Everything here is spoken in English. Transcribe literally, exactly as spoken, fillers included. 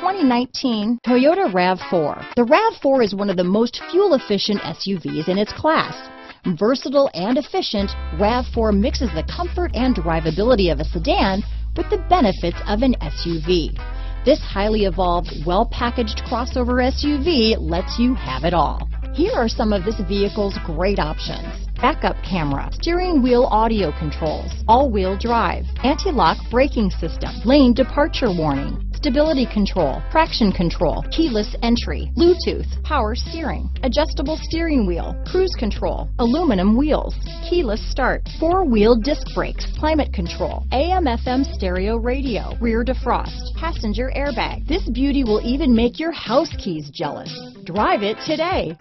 twenty nineteen Toyota RAV four. The RAV four is one of the most fuel-efficient S U Vs in its class. Versatile and efficient, RAV four mixes the comfort and drivability of a sedan with the benefits of an S U V. This highly evolved, well-packaged crossover S U V lets you have it all. Here are some of this vehicle's great options: backup camera, steering wheel audio controls, all-wheel drive, anti-lock braking system, lane departure warning, stability control, traction control, keyless entry, Bluetooth, power steering, adjustable steering wheel, cruise control, aluminum wheels, keyless start, four-wheel disc brakes, climate control, A M F M stereo radio, rear defrost, passenger airbag. This beauty will even make your house keys jealous. Drive it today.